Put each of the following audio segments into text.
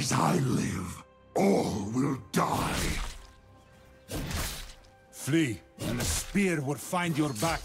As I live, all will die. Flee, and the spear will find your back.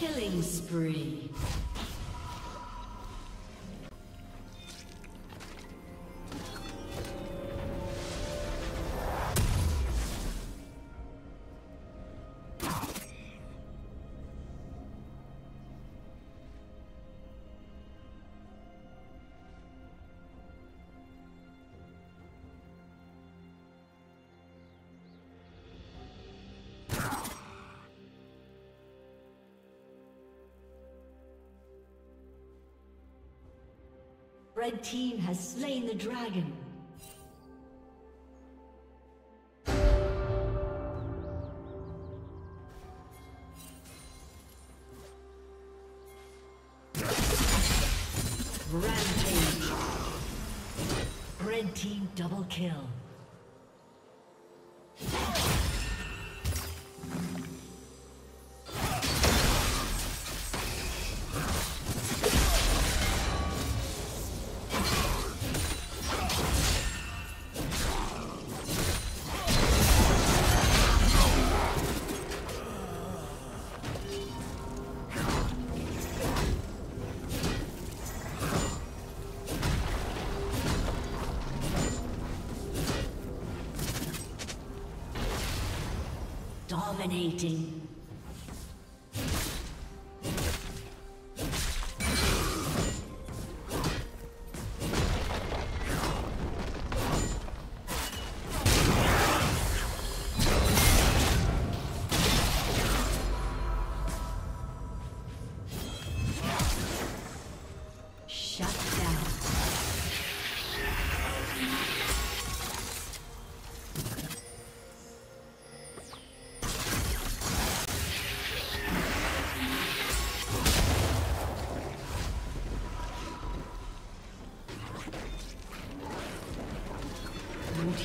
Killing spree. Red team has slain the dragon. Rampage. Red team double kill. Dominating.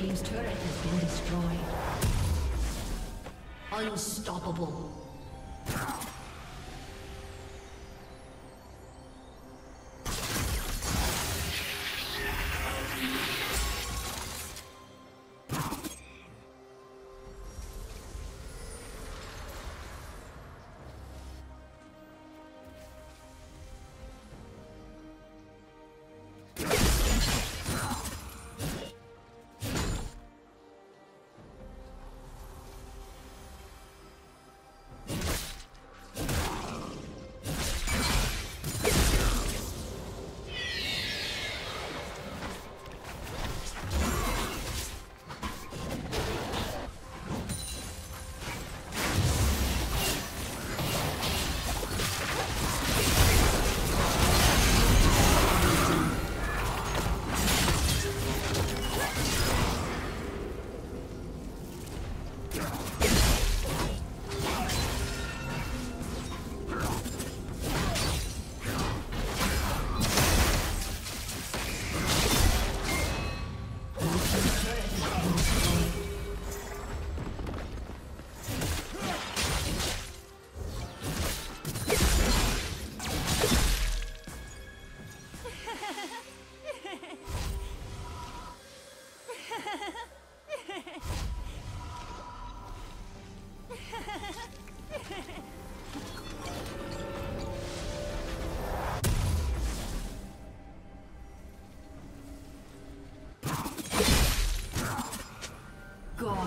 Team's turret has been destroyed. Unstoppable.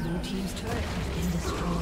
Blue team's turret has been destroyed.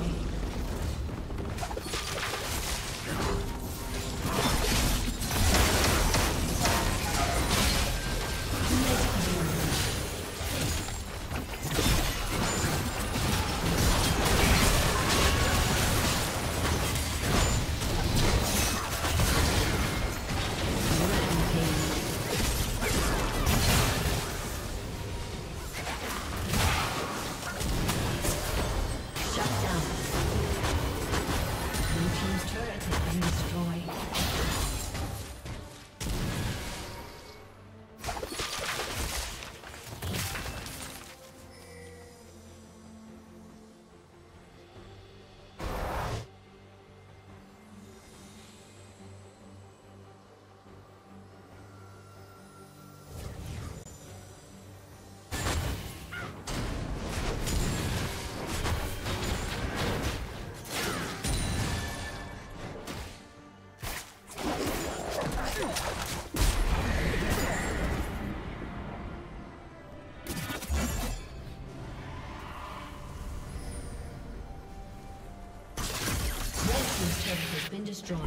been destroyed.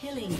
Killing.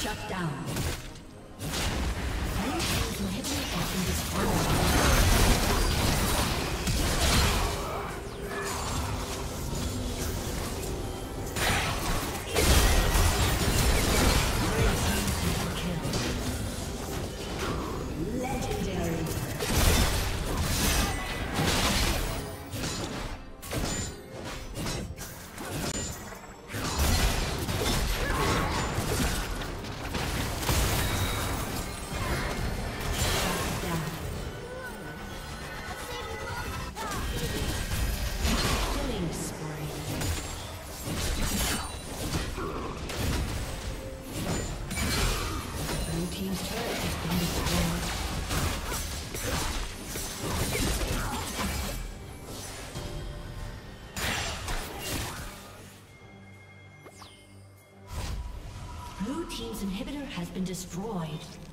Shut down. Blue team's inhibitor has been destroyed. Blue team's inhibitor has been destroyed.